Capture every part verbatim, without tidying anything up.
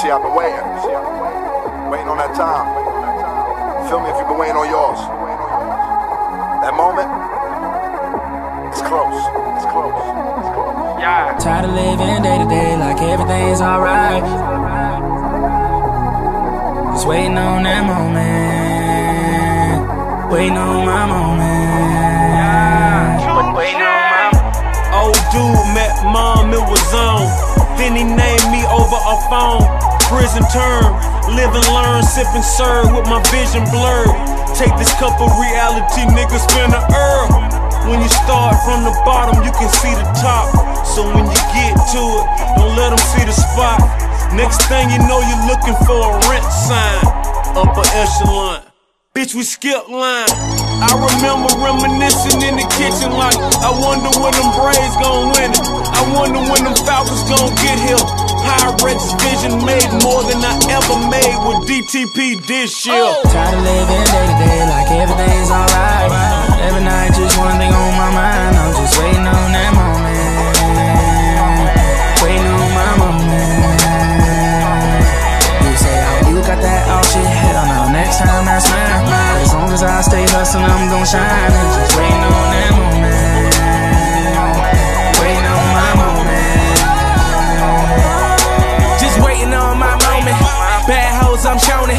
shit I've been waiting. Waiting on that time. Feel me if you've been waiting on yours. That moment, it's close. It's close. It's close. Yeah. Tired of living day to day like everything's alright. Just waiting on that moment. Waiting on my moment. Waiting on my moment. Old dude met mom, it was on. Then he named me over a phone. Prison term, live and learn, sip and serve with my vision blurred. Take this cup of reality, nigga, spin the earth. When you start from the bottom, you can see the top. So when you get to it, don't let them see the spot. Next thing you know, you're looking for a rent sign. Upper echelon. Bitch, we skip line. I remember reminiscing in the kitchen like, I wonder when them Braves gon' win it. I wonder when them Falcons gon' get here. Pyrex vision made more than I ever made with D T P this year. Oh. Tired of living day to day like everything's alright. Every night just one thing on my mind. I'm just waiting on that moment. Waiting on my moment. You say, oh, you got that all shit. Hell no, next time I smile. As long as I stay hustling, I'm gon' shine. I'm just waiting on that moment. I'm showing it.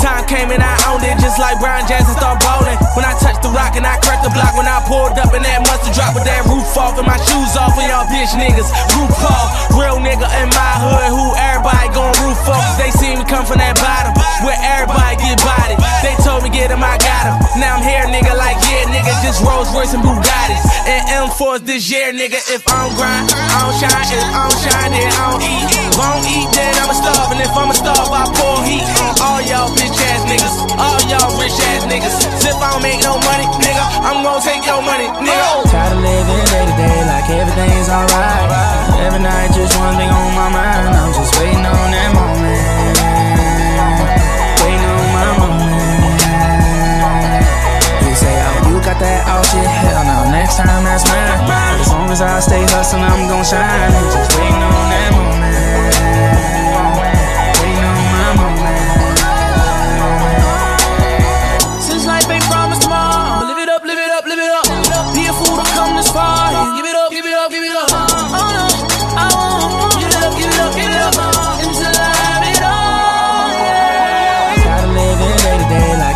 Time came and I owned it, just like Brian James and start bowling. When I touched the rock and I cracked the block, when I pulled up and that mustard dropped with that roof off and my shoes off and y'all bitch niggas. Roof off, real nigga in my hood who everybody gon' roof off. They see me come from that bottom where everybody get bodied. They told me get him, I got him. Now I'm here, nigga, like yeah, nigga, just Rolls Royce and Bugattis and M fours this year, nigga. If I don't grind, I don't shine. If I don't shine, then I don't eat. If I don't eat, then I'ma starve, and if I'ma starve, I pour heat. All y'all bitch ass niggas, all y'all rich ass niggas. If I don't make no money, nigga, I'm gon' take your money, nigga. Tired of living day to day like everything's alright. Every night just one thing on my mind. I'm just waiting on that moment. Waiting on my moment. You say, oh, you got that all shit. Hell no, next time that's mine. As long as I stay hustling, I'm gon' shine. I'm just waiting on that moment.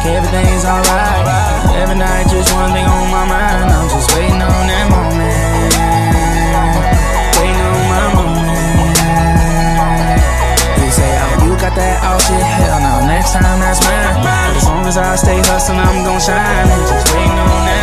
Everything's alright. Every night just one thing on my mind. I'm just waiting on that moment. Waiting on my moment. You say, oh, you got that all shit. Hell no, next time that's mine. As long as I stay hustling, I'm gon' shine. I'm just waiting on that.